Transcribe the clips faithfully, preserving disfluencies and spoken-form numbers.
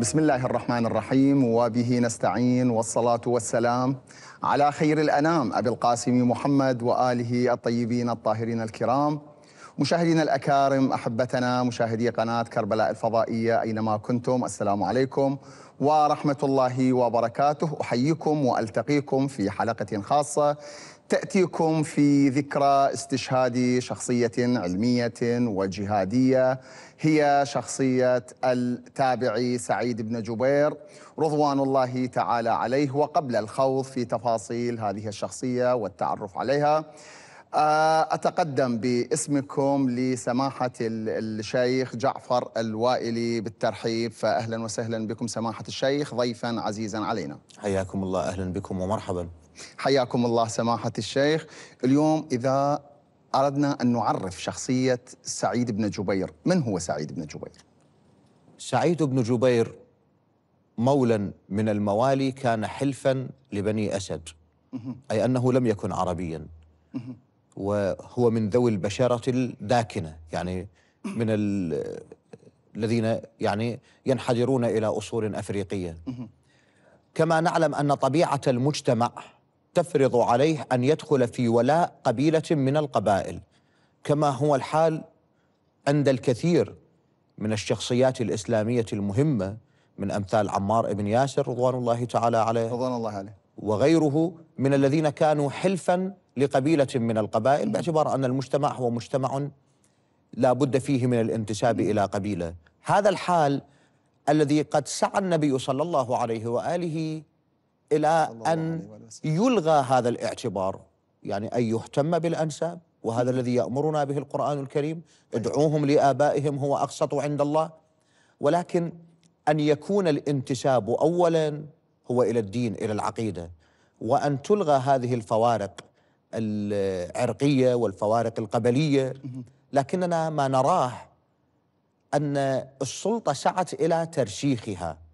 بسم الله الرحمن الرحيم وبه نستعين، والصلاة والسلام على خير الأنام أبي القاسم محمد وآله الطيبين الطاهرين الكرام. مشاهدينا الأكارم، أحبتنا مشاهدي قناة كربلاء الفضائية أينما كنتم، السلام عليكم ورحمة الله وبركاته. أحييكم وألتقيكم في حلقة خاصة تأتيكم في ذكرى استشهاد شخصية علمية وجهادية، هي شخصية التابعي سعيد بن جبير رضوان الله تعالى عليه. وقبل الخوض في تفاصيل هذه الشخصية والتعرف عليها، أتقدم باسمكم لسماحة الشيخ جعفر الوائلي بالترحيب، فأهلا وسهلا بكم سماحة الشيخ ضيفا عزيزا علينا. حياكم الله، أهلا بكم ومرحبا. حياكم الله سماحة الشيخ. اليوم إذا أردنا أن نعرف شخصية سعيد بن جبير، من هو سعيد بن جبير؟ سعيد بن جبير مولا من الموالي، كان حلفا لبني أسد، أي أنه لم يكن عربيا، وهو من ذوي البشرة الداكنة، يعني من الذين يعني ينحدرون إلى أصول أفريقية. كما نعلم أن طبيعة المجتمع تفرض عليه أن يدخل في ولاء قبيلة من القبائل، كما هو الحال عند الكثير من الشخصيات الإسلامية المهمة من أمثال عمار بن ياسر رضوان الله تعالى عليه رضوان الله عليه وغيره من الذين كانوا حلفاً لقبيلة من القبائل، باعتبار أن المجتمع هو مجتمع لا بد فيه من الانتساب إلى قبيلة. هذا الحال الذي قد سعى النبي صلى الله عليه وآله إلى أن يلغى هذا الاعتبار، يعني أن يهتم بالأنساب، وهذا الذي يأمرنا به القرآن الكريم: ادعوهم لآبائهم هو أقسط عند الله. ولكن أن يكون الانتساب أولاً هو إلى الدين، إلى العقيدة، وأن تلغى هذه الفوارق العرقية والفوارق القبلية. لكننا ما نراه أن السلطة سعت إلى ترسيخها.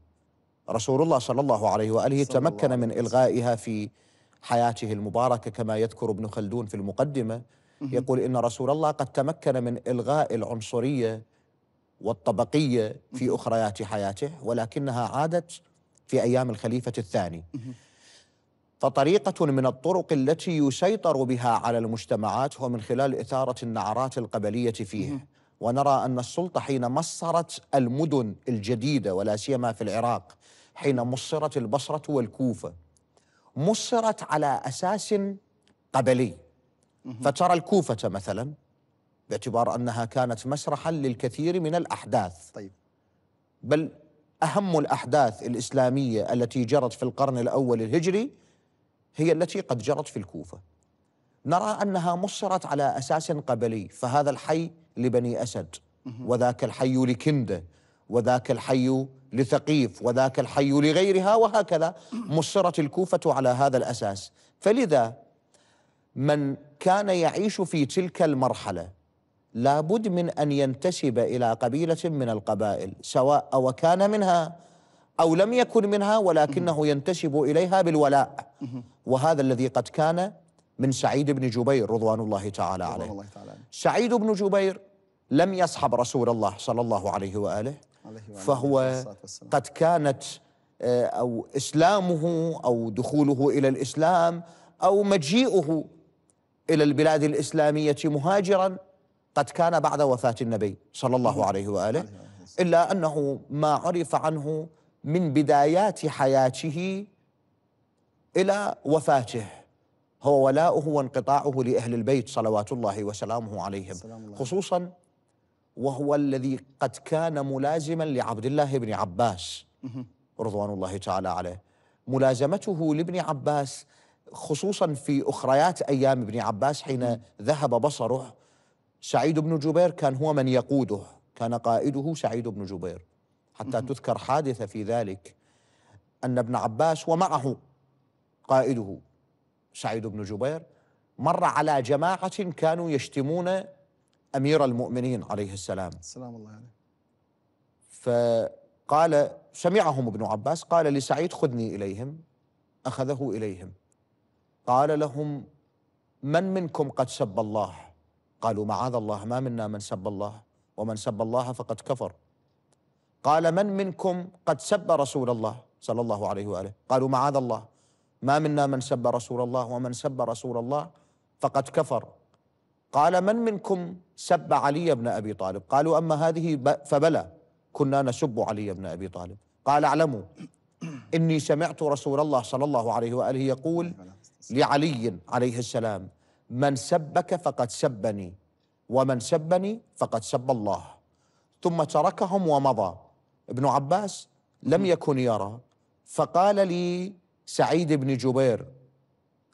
رسول الله صلى الله عليه وآله تمكن من إلغائها في حياته المباركة، كما يذكر ابن خلدون في المقدمة، يقول إن رسول الله قد تمكن من إلغاء العنصرية والطبقية في أخريات حياته، ولكنها عادت في أيام الخليفة الثاني. فطريقة من الطرق التي يسيطر بها على المجتمعات هو من خلال إثارة النعرات القبلية فيها. ونرى أن السلطة حين مصرت المدن الجديدة، ولا سيما في العراق، حين مصرت البصرة والكوفة، مصرت على أساس قبلي. فترى الكوفة مثلا، باعتبار أنها كانت مسرحا للكثير من الأحداث، طيب بل أهم الأحداث الإسلامية التي جرت في القرن الأول الهجري هي التي قد جرت في الكوفة. نرى أنها مصرت على أساس قبلي، فهذا الحي لبني أسد، وذاك الحي لكندة، وذاك الحي لثقيف، وذاك الحي لغيرها، وهكذا مصرت الكوفة على هذا الأساس. فلذا من كان يعيش في تلك المرحلة لابد من أن ينتسب إلى قبيلة من القبائل، سواء أو كان منها أو لم يكن منها، ولكنه ينتسب إليها بالولاء. وهذا الذي قد كان من سعيد بن جبير رضوان الله تعالى عليه. سعيد بن جبير لم يصحب رسول الله صلى الله عليه وآله، فهو قد كانت أو إسلامه أو دخوله إلى الإسلام أو مجيئه إلى البلاد الإسلامية مهاجراً قد كان بعد وفاة النبي صلى الله عليه وآله، إلا أنه ما عرف عنه من بدايات حياته إلى وفاته هو ولاؤه وانقطاعه لأهل البيت صلوات الله وسلامه عليهم، خصوصا وهو الذي قد كان ملازما لعبد الله بن عباس رضوان الله تعالى عليه. ملازمته لابن عباس خصوصا في أخريات أيام ابن عباس حين ذهب بصره، سعيد بن جبير كان هو من يقوده، كان قائده سعيد بن جبير، حتى تذكر حادثة في ذلك، أن ابن عباس ومعه قائده سعيد بن جبير مر على جماعة كانوا يشتمون أمير المؤمنين عليه السلام السلام الله عليه، فقال سمعهم ابن عباس، قال لسعيد: خذني إليهم. أخذه إليهم، قال لهم: من منكم قد سب الله؟ قالوا: معاذ الله، ما منا من سب الله، ومن سب الله فقد كفر. قال: من منكم قد سب رسول الله صلى الله عليه وآله؟ قالوا: معاذ الله، ما منا من سب رسول الله، ومن سب رسول الله فقد كفر. قال: من منكم سب علي بن أبي طالب؟ قالوا: أما هذه فبلى، كنا نسب علي بن أبي طالب. قال: اعلموا إني سمعت رسول الله صلى الله عليه وآله يقول لعلي عليه السلام: من سبك فقد سبني، ومن سبني فقد سب الله. ثم تركهم ومضى. ابن عباس لم يكن يرى، فقال لي سعيد بن جبير،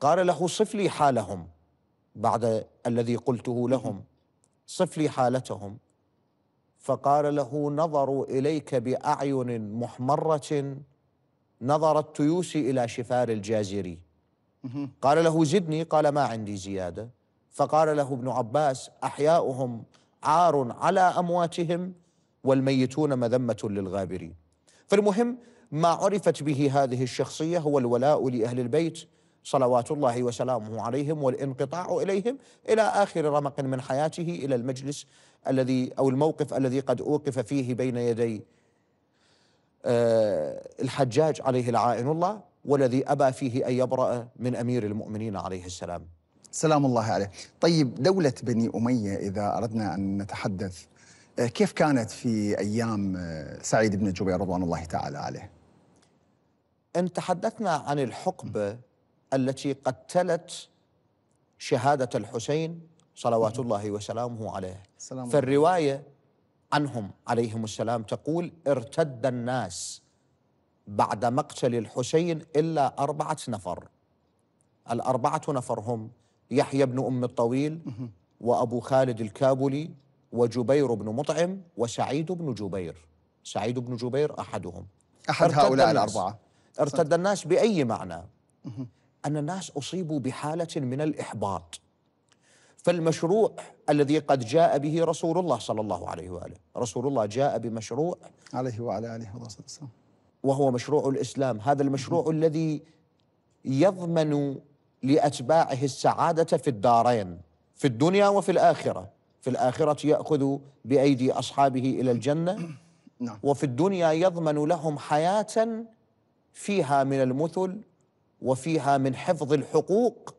قال له: صف لي حالهم بعد الذي قلته لهم، صف لي حالتهم. فقال له: نظروا إليك بأعين محمرة نظر التيوس إلى شفار الجازري. قال له: زدني. قال: ما عندي زيادة. فقال له ابن عباس: أحياؤهم عار على أمواتهم، والميتون مذمة للغابرين. فالمهم ما عرفت به هذه الشخصية هو الولاء لأهل البيت صلوات الله وسلامه عليهم، والانقطاع إليهم إلى آخر رمق من حياته، إلى المجلس الذي أو الموقف الذي قد أوقف فيه بين يدي الحجاج عليه العائن الله، والذي أبى فيه أن يبرأ من أمير المؤمنين عليه السلام سلام الله عليه. طيب، دولة بني أمية إذا أردنا أن نتحدث، كيف كانت في أيام سعيد بن جبير رضوان الله تعالى عليه؟ إن تحدثنا عن الحقبة التي قد تلت شهادة الحسين صلوات الله وسلامه عليه، فالرواية عنهم عليهم السلام تقول: ارتد الناس بعد مقتل الحسين إلا أربعة نفر. الأربعة نفر هم يحيى بن أم الطويل، وأبو خالد الكابلي، وجبير بن مطعم، وسعيد بن جبير. سعيد بن جبير أحدهم، أحد هؤلاء الأربعة. ارتد الناس بأي معنى؟ أن الناس أصيبوا بحالة من الإحباط، فالمشروع الذي قد جاء به رسول الله صلى الله عليه وآله، رسول الله جاء بمشروع عليه وعلى آله وصحبه وسلم، وهو مشروع الإسلام. هذا المشروع الذي يضمن لأتباعه السعادة في الدارين، في الدنيا وفي الآخرة. في الآخرة يأخذ بأيدي أصحابه إلى الجنة، وفي الدنيا يضمن لهم حياة فيها من المثل، وفيها من حفظ الحقوق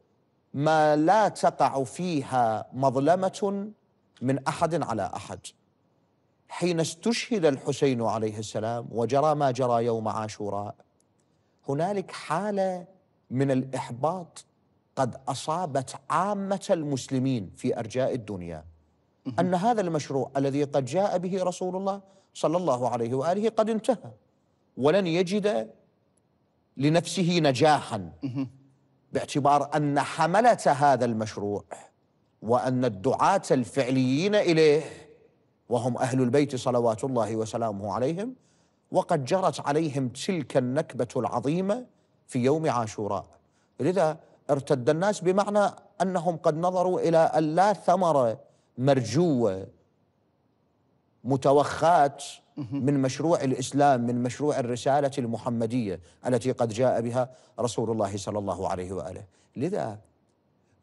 ما لا تقع فيها مظلمة من أحد على أحد. حين استشهد الحسين عليه السلام وجرى ما جرى يوم عاشوراء، هنالك حالة من الإحباط قد أصابت عامة المسلمين في أرجاء الدنيا، أن هذا المشروع الذي قد جاء به رسول الله صلى الله عليه وآله قد انتهى، ولن يجد لنفسه نجاحا، باعتبار أن حملة هذا المشروع وأن الدعاة الفعليين إليه وهم أهل البيت صلوات الله وسلامه عليهم، وقد جرت عليهم تلك النكبة العظيمة في يوم عاشوراء. لذا ارتد الناس بمعنى أنهم قد نظروا إلى أن لا ثمرة مرجوة متوخاة من مشروع الإسلام، من مشروع الرسالة المحمدية التي قد جاء بها رسول الله صلى الله عليه وآله. لذا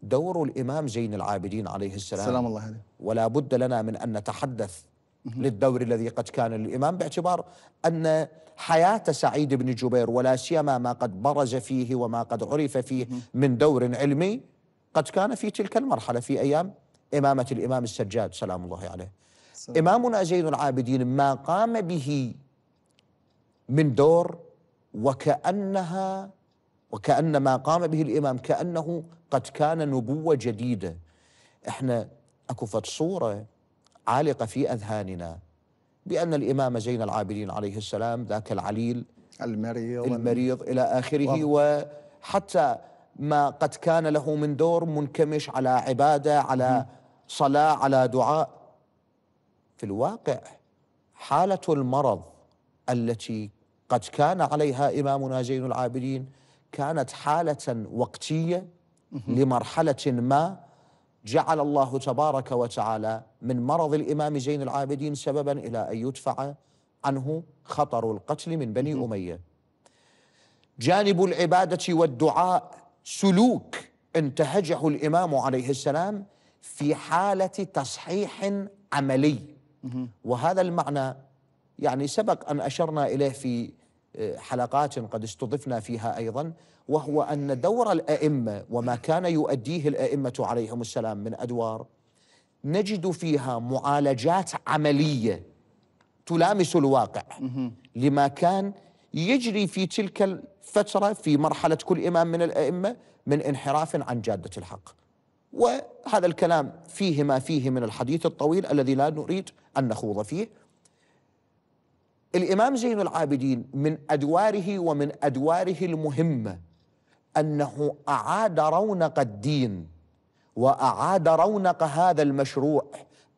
دور الإمام زين العابدين عليه السلام سلام الله عليه، ولا بد لنا من أن نتحدث للدور الذي قد كان للإمام، باعتبار أن حياة سعيد بن جبير ولا سيما ما قد برز فيه وما قد عرف فيه من دور علمي قد كان في تلك المرحلة في أيام إمامة الإمام السجاد سلام الله عليه. إمامنا زين العابدين ما قام به من دور وكأنها وكأن ما قام به الإمام كأنه قد كان نبوة جديدة. إحنا أكفت صورة عالقة في أذهاننا بأن الإمام زين العابدين عليه السلام ذاك العليل المريض, المريض إلى آخره، وحتى ما قد كان له من دور منكمش على عبادة، على صلاة، على دعاء. في الواقع حالة المرض التي قد كان عليها إمامنا زين العابدين كانت حالة وقتية لمرحلة ما، جعل الله تبارك وتعالى من مرض الإمام زين العابدين سببا إلى أن يدفع عنه خطر القتل من بني أمية. جانب العبادة والدعاء سلوك انتهجه الإمام عليه السلام في حالة تصحيح عملي، وهذا المعنى يعني سبق أن أشرنا إليه في حلقات قد استضفنا فيها أيضا، وهو أن دور الأئمة وما كان يؤديه الأئمة عليهم السلام من أدوار نجد فيها معالجات عملية تلامس الواقع لما كان يجري في تلك الفترة في مرحلة كل إمام من الأئمة من انحراف عن جادة الحق. وهذا الكلام فيه ما فيه من الحديث الطويل الذي لا نريد أن نخوض فيه. الإمام زين العابدين من أدواره ومن أدواره المهمة أنه أعاد رونق الدين وأعاد رونق هذا المشروع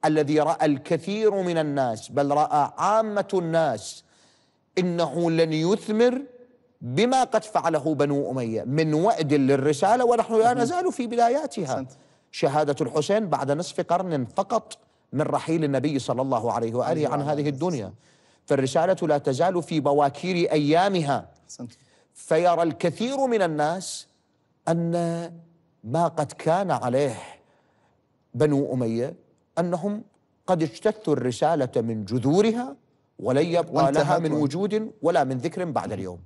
الذي رأى الكثير من الناس، بل رأى عامة الناس، إنه لن يثمر بما قد فعله بنو أمية من وعد للرسالة، ونحن لا نزال في بداياتها. شهادة الحسين بعد نصف قرن فقط من رحيل النبي صلى الله عليه وآله عن هذه الدنيا، فالرسالة لا تزال في بواكير أيامها. فيرى الكثير من الناس أن ما قد كان عليه بنو أمية أنهم قد اجتثوا الرسالة من جذورها ولن يبقى لها من وجود ولا من ذكر بعد اليوم.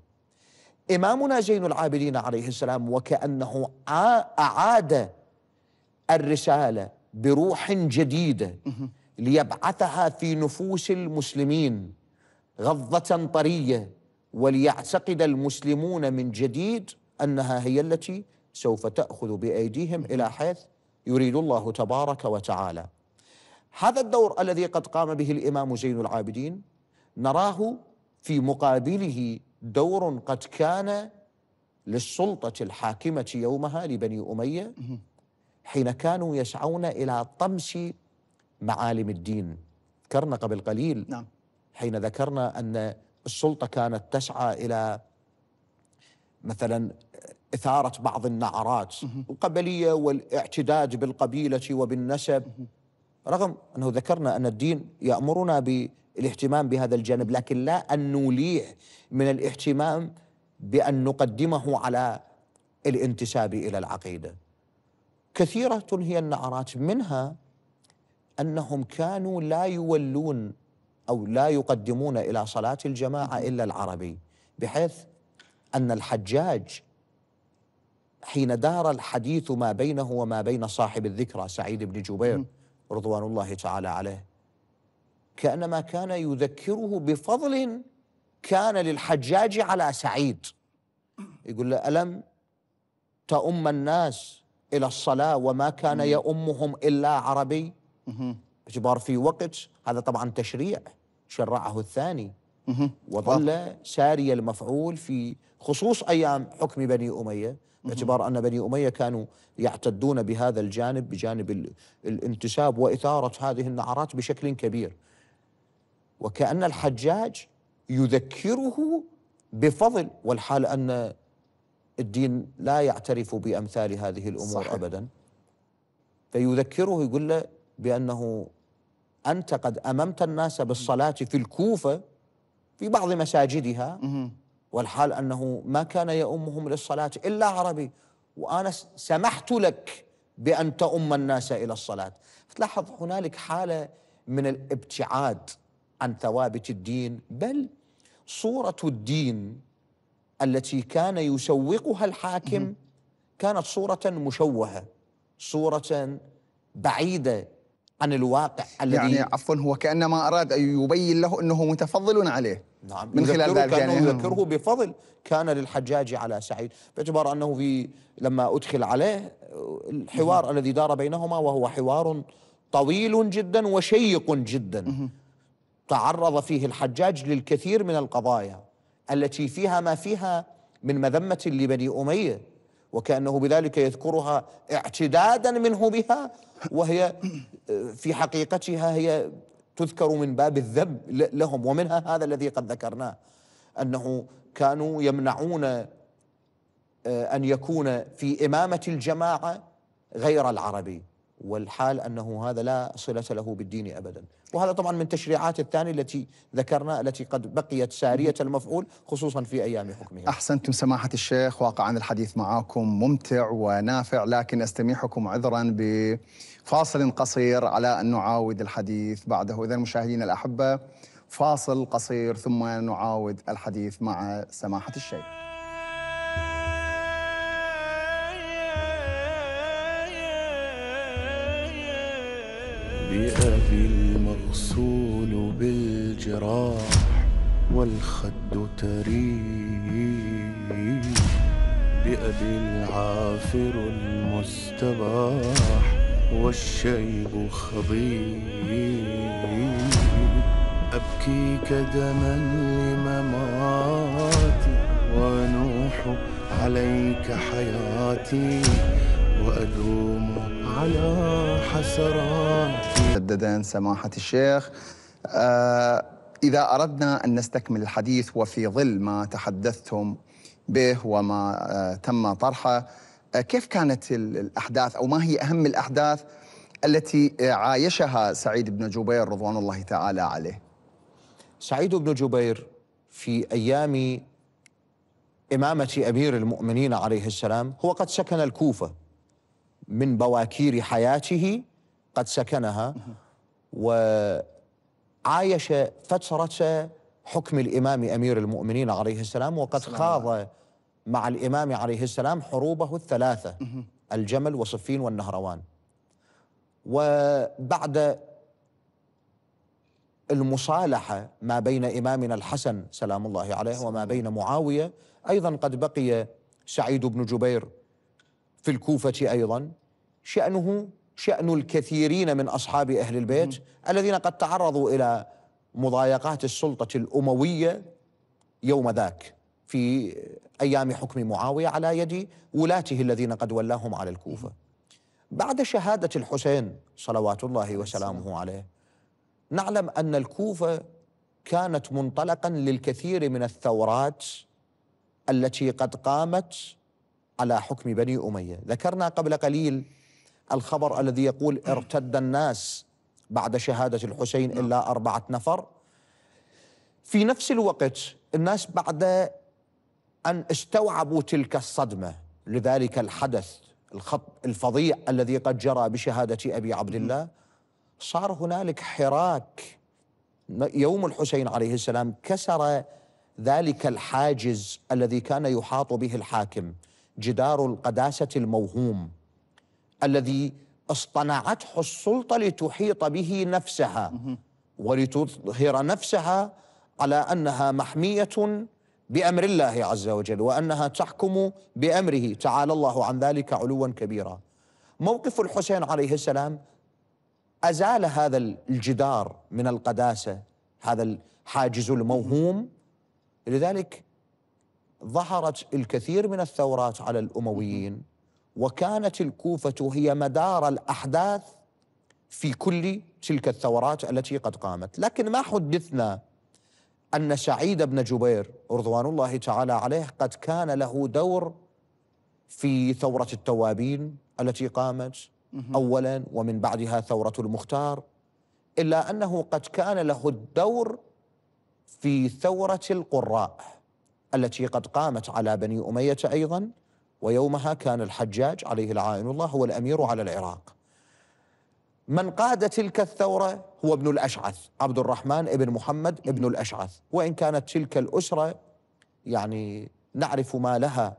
إمامنا زين العابدين عليه السلام وكأنه أعاد الرسالة بروح جديدة ليبعثها في نفوس المسلمين غضة طرية، وليعتقد المسلمون من جديد أنها هي التي سوف تأخذ بأيديهم إلى حيث يريد الله تبارك وتعالى. هذا الدور الذي قد قام به الإمام زين العابدين نراه في مقابله دور قد كان للسلطة الحاكمة يومها لبني أمية حين كانوا يسعون إلى طمس معالم الدين. ذكرنا قبل قليل نعم. حين ذكرنا أن السلطة كانت تسعى إلى مثلا إثارة بعض النعرات القبلية والاعتداد بالقبيلة وبالنسب، رغم أنه ذكرنا أن الدين يأمرنا بالاهتمام بهذا الجانب، لكن لا أن نوليه من الاهتمام بأن نقدمه على الانتساب إلى العقيدة. كثيرة هي النعرات، منها أنهم كانوا لا يولون أو لا يقدمون إلى صلاة الجماعة إلا العربي، بحيث أن الحجاج حين دار الحديث ما بينه وما بين صاحب الذكرى سعيد بن جبير رضوان الله تعالى عليه كأنما كان يذكره بفضل كان للحجاج على سعيد، يقول له ألم تأم الناس إلى الصلاة وما كان يأمهم إلا عربي، باعتبار في وقت هذا طبعا تشريع شرعه الثاني وظل ساري المفعول في خصوص أيام حكم بني أمية، باعتبار أن بني أمية كانوا يعتدون بهذا الجانب بجانب الانتساب وإثارة هذه النعرات بشكل كبير. وكأن الحجاج يذكره بفضل، والحال أن الدين لا يعترف بأمثال هذه الأمور صحيح. أبدا، فيذكره يقول له بأنه أنت قد أممت الناس بالصلاة في الكوفة في بعض مساجدها والحال أنه ما كان يؤمهم للصلاة إلا عربي، وأنا سمحت لك بأن تؤم الناس إلى الصلاة. فتلاحظ هنالك حالة من الابتعاد عن ثوابت الدين، بل صورة الدين التي كان يسوقها الحاكم كانت صورة مشوهة، صورة بعيدة عن الواقع الذي يعني عفوا هو كأنما أراد أن يبين له أنه متفضل عليه. نعم، من خلال ذلك كان يذكره بفضل كان للحجاج على سعيد، باعتبار أنه في لما أدخل عليه الحوار الذي دار بينهما، وهو حوار طويل جدا وشيق جدا، تعرض فيه الحجاج للكثير من القضايا التي فيها ما فيها من مذمة لبني أمية، وكأنه بذلك يذكرها اعتدادا منه بها، وهي في حقيقتها هي تذكر من باب الذب لهم. ومنها هذا الذي قد ذكرناه، أنه كانوا يمنعون أن يكون في إمامة الجماعة غير العربي، والحال أنه هذا لا صلة له بالدين أبدا. وهذا طبعا من تشريعات الثانية التي ذكرنا التي قد بقيت سارية المفعول خصوصا في أيام حكمه. أحسنتم سماحة الشيخ، واقعا الحديث معاكم ممتع ونافع، لكن أستميحكم عذرا بفاصل قصير على أن نعاود الحديث بعده. إذن مشاهدينا الأحبة، فاصل قصير ثم نعاود الحديث مع سماحة الشيخ. بأبي المغسول بالجراح والخد تريح، بأبي العافر المستباح والشيب خضيح. أبكيك دما لمماتي ونوح عليك حياتي وأدوم على حسراتي. مجددا سماحة الشيخ، آه إذا أردنا أن نستكمل الحديث وفي ظل ما تحدثتم به وما آه تم طرحه، آه كيف كانت الأحداث أو ما هي أهم الأحداث التي عايشها سعيد بن جبير رضوان الله تعالى عليه؟ سعيد بن جبير في أيام إمامة أمير المؤمنين عليه السلام هو قد سكن الكوفة، من بواكير حياته قد سكنها، وعايش فترة حكم الإمام أمير المؤمنين عليه السلام، وقد خاض مع الإمام عليه السلام حروبه الثلاثة، الجمل وصفين والنهروان. وبعد المصالحة ما بين إمامنا الحسن سلام الله عليه وما بين معاوية، أيضا قد بقي سعيد بن جبير في الكوفة، أيضا شأنه شأن الكثيرين من أصحاب أهل البيت الذين قد تعرضوا إلى مضايقات السلطة الأموية يوم ذاك في أيام حكم معاوية على يد ولاته الذين قد ولاهم على الكوفة. بعد شهادة الحسين صلوات الله وسلامه عليه، نعلم أن الكوفة كانت منطلقاً للكثير من الثورات التي قد قامت على حكم بني أمية. ذكرنا قبل قليل الخبر الذي يقول ارتد الناس بعد شهادة الحسين إلا أربعة نفر. في نفس الوقت الناس بعد أن استوعبوا تلك الصدمة لذلك الحدث الخط الفظيع الذي قد جرى بشهادة أبي عبد الله، صار هنالك حراك. يوم الحسين عليه السلام كسر ذلك الحاجز الذي كان يحاط به الحاكم، جدار القداسة الموهوم الذي اصطنعته السلطة لتحيط به نفسها ولتظهر نفسها على أنها محمية بأمر الله عز وجل وأنها تحكم بأمره، تعالى الله عن ذلك علوا كبيرا. موقف الحسين عليه السلام أزال هذا الجدار من القداسة، هذا الحاجز الموهوم، لذلك ظهرت الكثير من الثورات على الأمويين، وكانت الكوفة هي مدار الأحداث في كل تلك الثورات التي قد قامت. لكن ما حدثنا أن سعيد بن جبير رضوان الله تعالى عليه قد كان له دور في ثورة التوابين التي قامت أولا ومن بعدها ثورة المختار، إلا أنه قد كان له الدور في ثورة القراء التي قد قامت على بني أمية أيضا، ويومها كان الحجاج عليه لعائن الله هو الأمير على العراق. من قاد تلك الثورة هو ابن الأشعث عبد الرحمن ابن محمد ابن الأشعث، وإن كانت تلك الأسرة يعني نعرف ما لها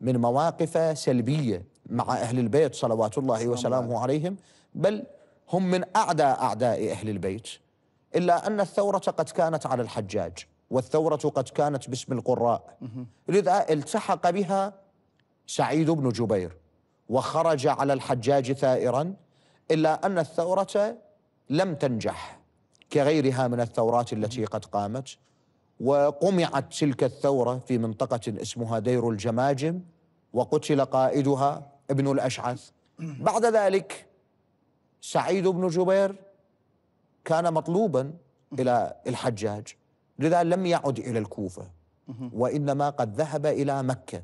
من مواقف سلبية مع أهل البيت صلوات الله وسلامه عليهم، بل هم من أعداء أعداء أهل البيت، إلا أن الثورة قد كانت على الحجاج والثورة قد كانت باسم القراء، لذا التحق بها سعيد بن جبير وخرج على الحجاج ثائراً، إلا أن الثورة لم تنجح كغيرها من الثورات التي قد قامت، وقمعت تلك الثورة في منطقة اسمها دير الجماجم وقتل قائدها ابن الأشعث. بعد ذلك سعيد بن جبير كان مطلوبا إلى الحجاج، لذا لم يعد إلى الكوفة وإنما قد ذهب إلى مكة،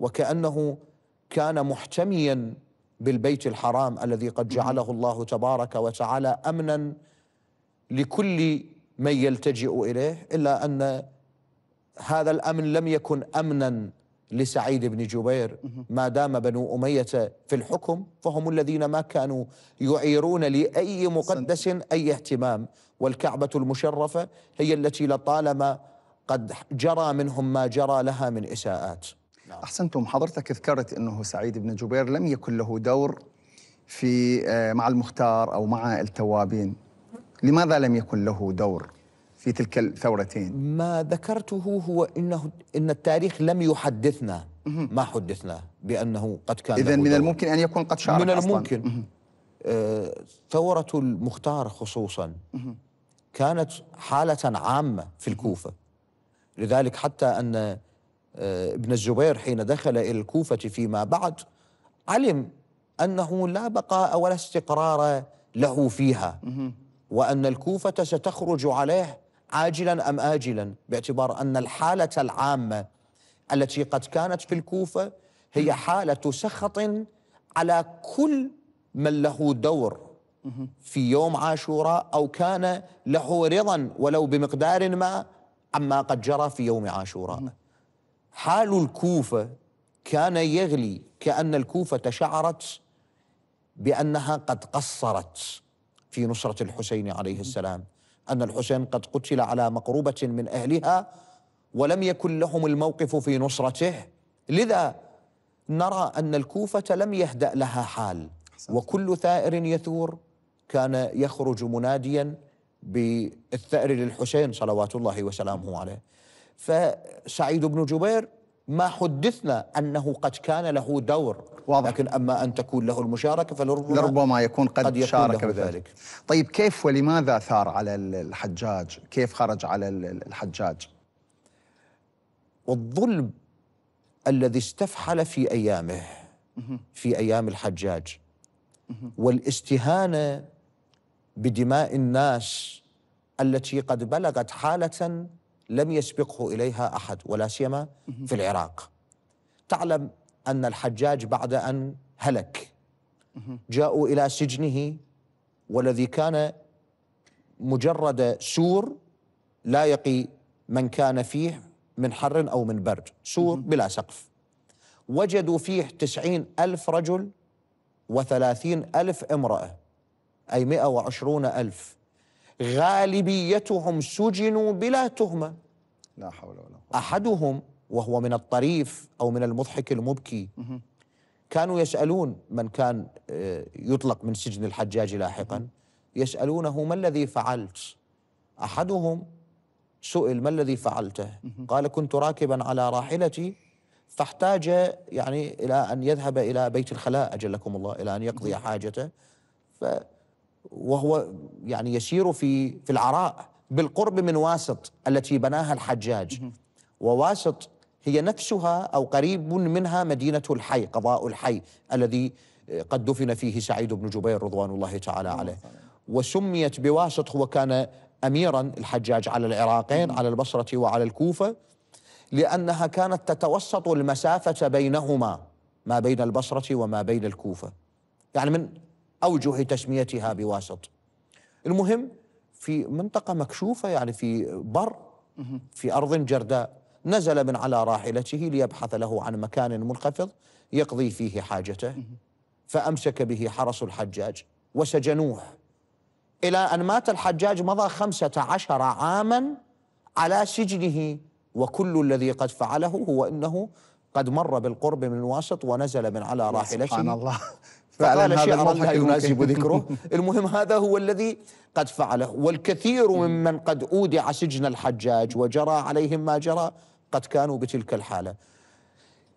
وكأنه كان محتميا بالبيت الحرام الذي قد جعله الله تبارك وتعالى أمنا لكل من يلتجئ إليه، إلا أن هذا الأمن لم يكن أمنا لسعيد بن جبير: ما دام بنو أمية في الحكم فهم الذين ما كانوا يعيرون لأي مقدس أي اهتمام، والكعبة المشرفة هي التي لطالما قد جرى منهم ما جرى لها من إساءات. أحسنتم حضرتك، ذكرت أنه سعيد بن جبير لم يكن له دور في مع المختار أو مع التوابين، لماذا لم يكن له دور في تلك الثورتين؟ ما ذكرته هو إنه إن التاريخ لم يحدثنا ما حدثنا بأنه قد كان. إذا من الممكن أن يكون قد شارك. من الممكن. آه ثورة المختار خصوصا كانت حالة عامة في الكوفة، لذلك حتى أن آه ابن الزبير حين دخل إلى الكوفة فيما بعد علم أنه لا بقاء ولا استقرار له فيها، وأن الكوفة ستخرج عليه عاجلاً أم آجلاً، باعتبار أن الحالة العامة التي قد كانت في الكوفة هي حالة سخط على كل من له دور في يوم عاشوراء أو كان له رضاً ولو بمقدار ما عما قد جرى في يوم عاشوراء. حال الكوفة كان يغلي كأن الكوفة شعرت بأنها قد قصرت في نصرة الحسين عليه السلام، أن الحسين قد قتل على مقربة من أهلها ولم يكن لهم الموقف في نصرته، لذا نرى أن الكوفة لم يهدأ لها حال، وكل ثائر يثور كان يخرج مناديا بالثأر للحسين صلوات الله وسلامه عليه. فسعيد بن جبير ما حدثنا أنه قد كان له دور واضح. لكن أما أن تكون له المشاركة فلربما لربما يكون قد, قد يكون شارك بذلك. طيب كيف ولماذا ثار على الحجاج؟ كيف خرج على الحجاج؟ والظلم الذي استفحل في أيامه في أيام الحجاج والاستهانة بدماء الناس التي قد بلغت حالة لم يسبقه إليها أحد، ولا سيما في العراق. تعلم أن الحجاج بعد أن هلك جاءوا إلى سجنه، والذي كان مجرد سور لا يقي من كان فيه من حر أو من برد، سور بلا سقف، وجدوا فيه تسعين ألف رجل وثلاثين ألف امرأة، أي مئة وعشرون ألف، غالبيتهم سجنوا بلا تهمة. لا حول ولا قوة. أحدهم وهو من الطريف أو من المضحك المبكي كانوا يسألون من كان يطلق من سجن الحجاج لاحقا، يسألونه: ما الذي فعلت؟ أحدهم سئل: ما الذي فعلته؟ قال: كنت راكبا على راحلتي فاحتاج يعني إلى أن يذهب إلى بيت الخلاء أجلكم الله، إلى أن يقضي حاجته، ف وهو يعني يسير في في العراء بالقرب من واسط التي بناها الحجاج، وواسط هي نفسها أو قريب منها مدينة الحي، قضاء الحي الذي قد دفن فيه سعيد بن جبير رضوان الله تعالى عليه، وسميت بواسط. هو كان أميرا الحجاج على العراقين، على البصرة وعلى الكوفة، لأنها كانت تتوسط المسافة بينهما، ما بين البصرة وما بين الكوفة، يعني من أوجه تسميتها بواسط. المهم في منطقة مكشوفة، يعني في بر، في أرض جرداء، نزل من على راحلته ليبحث له عن مكان منخفض يقضي فيه حاجته، فأمسك به حرس الحجاج وسجنوه، إلى أن مات الحجاج مضى خمسة عشر عاما على سجنه، وكل الذي قد فعله هو أنه قد مر بالقرب من واسط ونزل من على راحلته. سبحان الله، فقال شعرا لا يناسب ذكره. المهم هذا هو الذي قد فعله، والكثير ممن قد أودع سجن الحجاج وجرى عليهم ما جرى قد كانوا بتلك الحالة.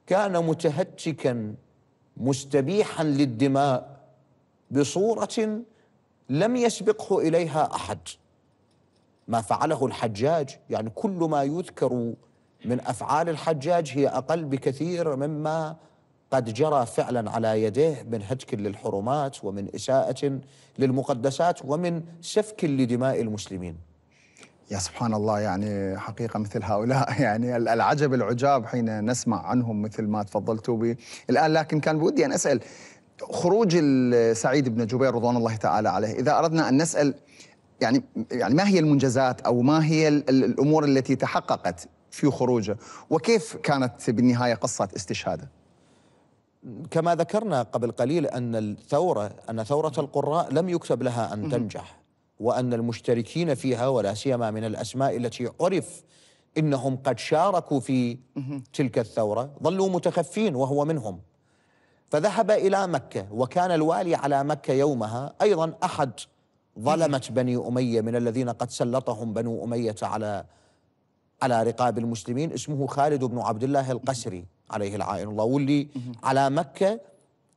كان متهتكا مستبيحا للدماء بصورة لم يسبقه إليها أحد. ما فعله الحجاج، يعني كل ما يذكر من أفعال الحجاج هي أقل بكثير مما قد جرى فعلا على يديه من هتك للحرمات ومن إساءة للمقدسات ومن سفك لدماء المسلمين. يا سبحان الله، يعني حقيقة مثل هؤلاء يعني العجب العجاب حين نسمع عنهم مثل ما تفضلتوا به الآن. لكن كان بودي أن أسأل، خروج سعيد بن جبير رضوان الله تعالى عليه، إذا أردنا أن نسأل يعني يعني ما هي المنجزات أو ما هي الأمور التي تحققت في خروجه، وكيف كانت بالنهاية قصة استشهاده؟ كما ذكرنا قبل قليل أن الثورة أن ثورة القراء لم يكتب لها أن تنجح، وأن المشتركين فيها ولا سيما من الأسماء التي عرف إنهم قد شاركوا في تلك الثورة ظلوا متخفين وهو منهم، فذهب إلى مكة، وكان الوالي على مكة يومها أيضا أحد ظلمة بني أمية من الذين قد سلطهم بنو أمية على على رقاب المسلمين، اسمه خالد بن عبد الله القسري عليه العائن الله، ولي على مكة،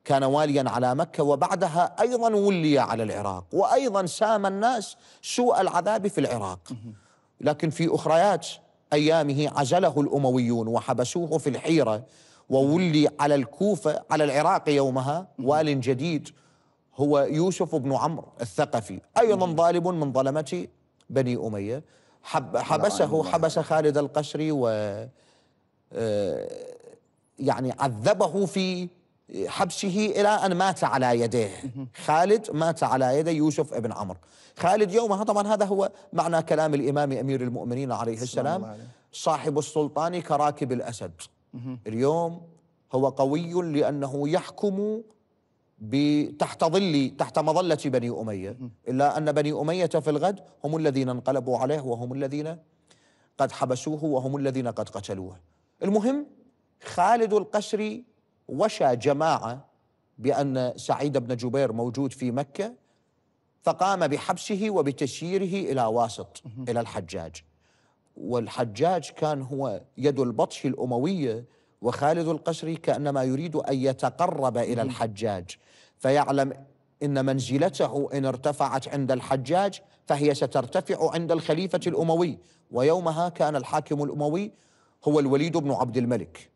كان واليا على مكة، وبعدها أيضا ولي على العراق، وأيضا سام الناس سوء العذاب في العراق، لكن في أخريات أيامه عزله الأمويون وحبسوه في الحيرة، وولي على الكوفة على العراق يومها وال جديد هو يوسف بن عمرو الثقفي، أيضا ظالم من ظلمة بني أمية، حب حبسه حبس خالد القشري و يعني عذبه في حبسه إلى أن مات على يديه. خالد مات على يد يوسف بن عمرو. خالد يومها، طبعا هذا هو معنى كلام الإمام أمير المؤمنين عليه السلام، صاحب السلطان كراكب الأسد، اليوم هو قوي لأنه يحكم تحت ظل تحت مظلة بني أمية، إلا أن بني أمية في الغد هم الذين انقلبوا عليه، وهم الذين قد حبسوه، وهم الذين قد قتلوه. المهم خالد القشري وشى جماعة بأن سعيد بن جبير موجود في مكة، فقام بحبسه وبتسييره إلى واسط إلى الحجاج، والحجاج كان هو يد البطش الأموية، وخالد القشري كأنما يريد أن يتقرب إلى الحجاج، فيعلم إن منزلته إن ارتفعت عند الحجاج فهي سترتفع عند الخليفة الأموي، ويومها كان الحاكم الأموي هو الوليد بن عبد الملك.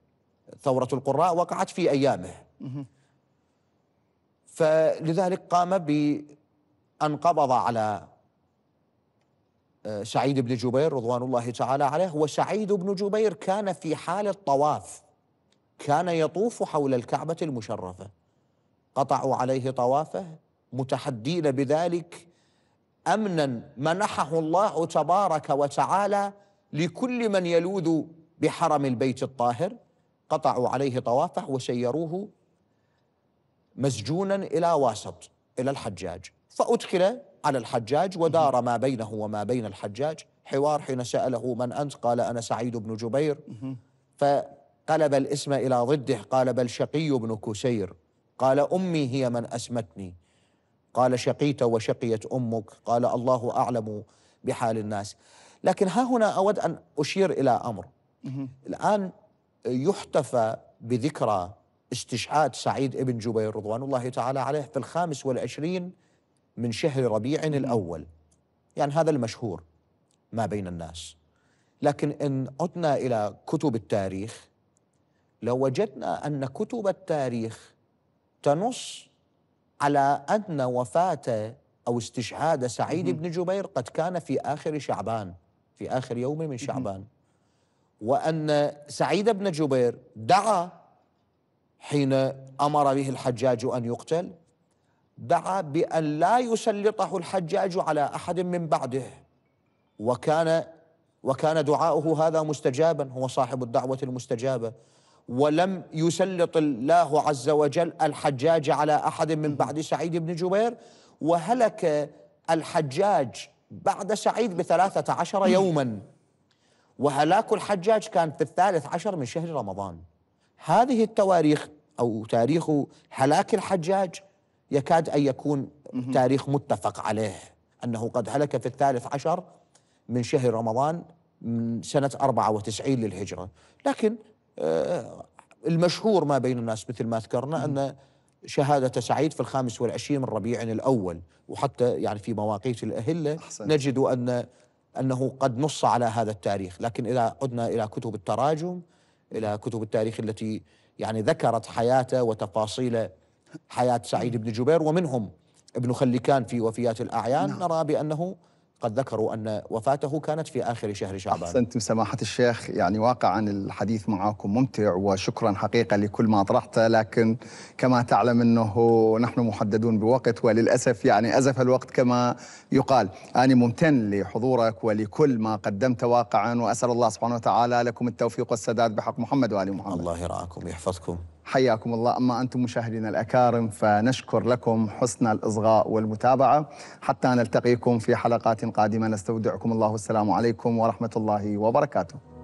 ثورة القراء وقعت في أيامه، فلذلك قام بأن قبض على سعيد بن جبير رضوان الله تعالى عليه. وسعيد بن جبير كان في حال الطواف، كان يطوف حول الكعبة المشرفة، قطعوا عليه طوافه متحدين بذلك أمنا منحه الله تبارك وتعالى لكل من يلوذ بحرم البيت الطاهر، قطعوا عليه طوافه وسيروه مسجونا إلى واسط إلى الحجاج، فأدخل على الحجاج ودار ما بينه وما بين الحجاج حوار، حين سأله من أنت قال أنا سعيد بن جبير، فقلب الاسم إلى ضده، قال بل شقي بن كسير، قال أمي هي من أسمتني، قال شقيت وشقيت أمك، قال الله أعلم بحال الناس. لكن ها هنا أود أن أشير إلى أمر، الآن يحتفى بذكرى استشهاد سعيد بن جبير رضوان الله تعالى عليه في الخامس والعشرين من شهر ربيع الأول، يعني هذا المشهور ما بين الناس، لكن إن عدنا إلى كتب التاريخ لوجدنا أن كتب التاريخ تنص على أن وفاة أو استشهاد سعيد بن جبير قد كان في آخر شعبان، في آخر يوم من شعبان، وأن سعيد بن جبير دعا حين أمر به الحجاج أن يقتل، دعا بأن لا يسلطه الحجاج على أحد من بعده، وكان وكان دعاؤه هذا مستجابا، هو صاحب الدعوة المستجابة، ولم يسلط الله عز وجل الحجاج على أحد من بعد سعيد بن جبير، وهلك الحجاج بعد سعيد بثلاثة عشر يوما، وهلاك الحجاج كان في الثالث عشر من شهر رمضان. هذه التواريخ أو تاريخ هلاك الحجاج يكاد أن يكون تاريخ متفق عليه، أنه قد هلك في الثالث عشر من شهر رمضان من سنة أربعة وتسعين للهجرة، لكن المشهور ما بين الناس مثل ما ذكرنا أن شهادة سعيد في الخامس والعشرين من ربيع الأول، وحتى يعني في مواقيت الأهلة نجد أن أنه قد نص على هذا التاريخ، لكن إذا عدنا إلى كتب التراجم، إلى كتب التاريخ التي يعني ذكرت حياته وتفاصيل حياة سعيد بن جبير، ومنهم ابن خلكان في وفيات الأعيان، نرى بأنه قد ذكروا أن وفاته كانت في آخر شهر شعبان. أحسنتم سماحة الشيخ، يعني واقعا الحديث معكم ممتع، وشكرا حقيقة لكل ما طرحته، لكن كما تعلم أنه نحن محددون بوقت، وللأسف يعني أزف الوقت كما يقال. أنا ممتن لحضورك ولكل ما قدمت واقعا، وأسأل الله سبحانه وتعالى لكم التوفيق والسداد بحق محمد وآل محمد. الله يرعاكم ويحفظكم. حياكم الله. أما أنتم مشاهدينا الأكارم فنشكر لكم حسن الإصغاء والمتابعة، حتى نلتقيكم في حلقات قادمة. نستودعكم الله والسلام عليكم ورحمة الله وبركاته.